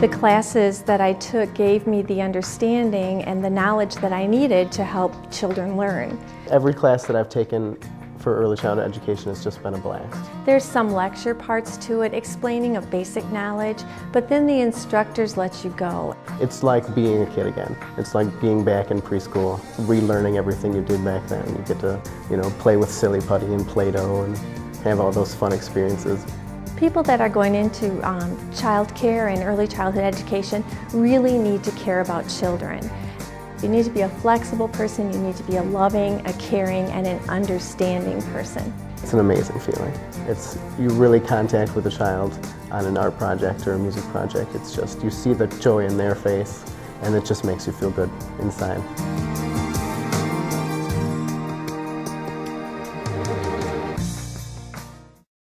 The classes that I took gave me the understanding and the knowledge that I needed to help children learn. Every class that I've taken for early childhood education has just been a blast. There's some lecture parts to it, explaining of basic knowledge, but then the instructors let you go. It's like being a kid again. It's like being back in preschool, relearning everything you did back then. You get to, play with Silly Putty and Play-Doh and have all those fun experiences. People that are going into child care and early childhood education really need to care about children. You need to be a flexible person, you need to be a loving, a caring, and an understanding person. It's an amazing feeling. You really contact with a child on an art project or a music project. It's just, you see the joy in their face, and it just makes you feel good inside.